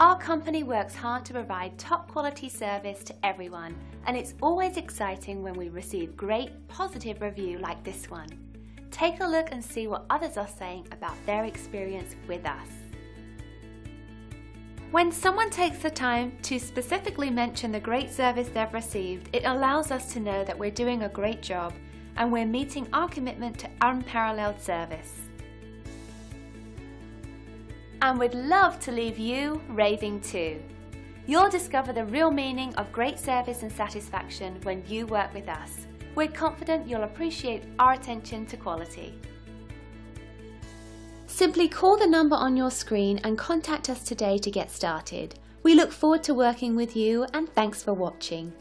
Our company works hard to provide top quality service to everyone, and it's always exciting when we receive great positive review like this one. Take a look and see what others are saying about their experience with us. When someone takes the time to specifically mention the great service they've received, it allows us to know that we're doing a great job and we're meeting our commitment to unparalleled service. And we'd love to leave you raving too. You'll discover the real meaning of great service and satisfaction when you work with us. We're confident you'll appreciate our attention to quality. Simply call the number on your screen and contact us today to get started. We look forward to working with you, and thanks for watching.